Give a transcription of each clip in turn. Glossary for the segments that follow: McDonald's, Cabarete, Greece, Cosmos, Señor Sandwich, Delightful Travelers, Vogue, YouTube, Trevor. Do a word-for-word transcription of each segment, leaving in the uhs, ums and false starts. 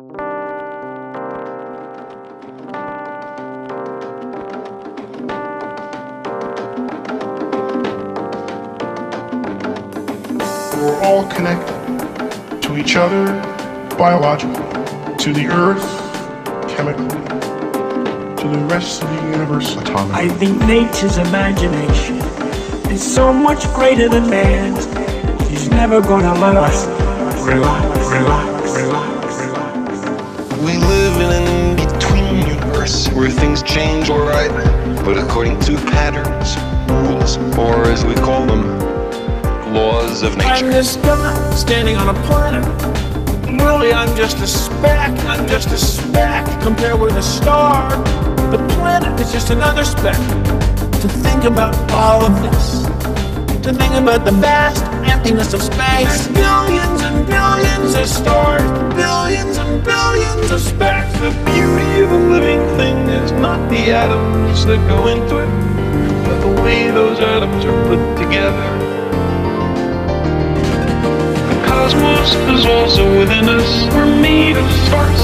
We're all connected to each other biologically, to the earth chemically, to the rest of the universe atomically. I think nature's imagination is so much greater than man's. He's never gonna let us relax, relax, relax, relax. We live in an in-between universe where things change, all right, but according to patterns, rules, or as we call them, laws of nature. I'm this guy standing on a planet. Really, I'm just a speck. I'm just a speck compared with a star. The planet is just another speck. To think about all of this, to think about the vast emptiness of space. There's billions and billions of stars, billions and billions of specks. The beauty of a living thing is not the atoms that go into it, but the way those atoms are put together. Cosmos is also within us. We're made of stars,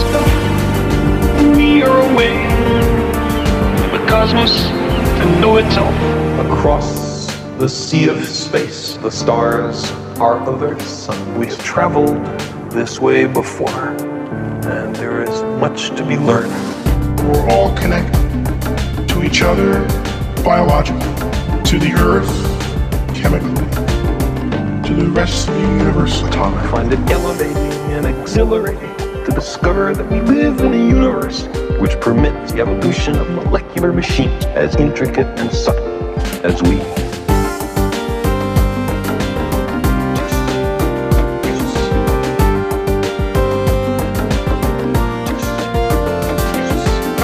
and we are away. The cosmos can know itself. Across the sea of space, the stars are others, and we have traveled this way before, and there is much to be learned. We're all connected to each other biologically, to the earth chemically, to the rest of the universe atomically. I find it elevating and exhilarating to discover that we live in a universe which permits the evolution of molecular machines as intricate and subtle as we.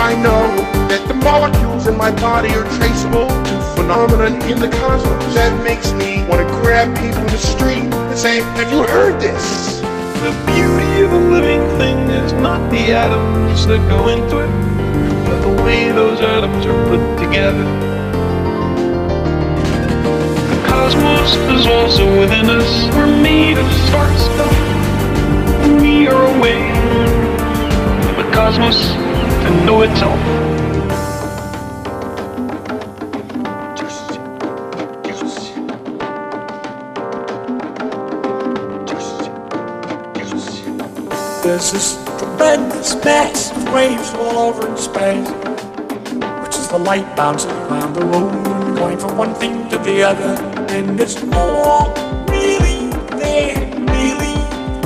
I know that the molecules in my body are traceable to phenomenon in the cosmos. That makes me want to grab people in the street and say, "Have you heard this?" The beauty of a living thing is not the atoms that go into it, but the way those atoms are put together. The cosmos is also within us. We're made of stars, and we are away. The cosmos can know itself. There's this tremendous mass of waves all over in space, which is the light bouncing around the room, going from one thing to the other, and it's all really there, really,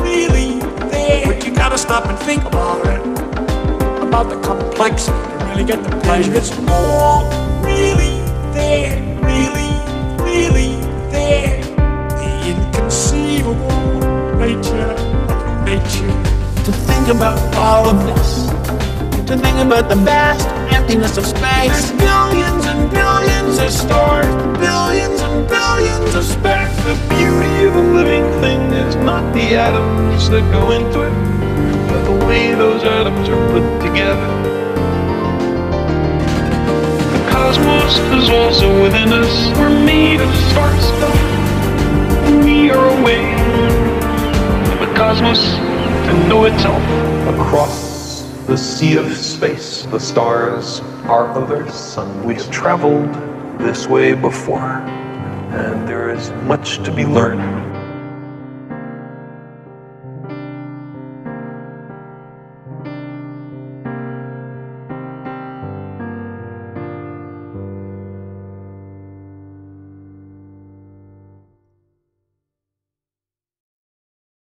really there. But you gotta stop and think about it, about the complexity, to really get the pleasure. It's all really there, really, really there. The inconceivable nature of nature. To think about all of this, to think about the vast emptiness of space. There's billions and billions of stars, billions and billions of specks. The beauty of a living thing is not the atoms that go into it, but the way those atoms are put together. The cosmos is also within us. We're made of stars, and we are away. The cosmos and know itself. Across the sea of space, the stars are others, and we have traveled this way before, and there is much to be learned.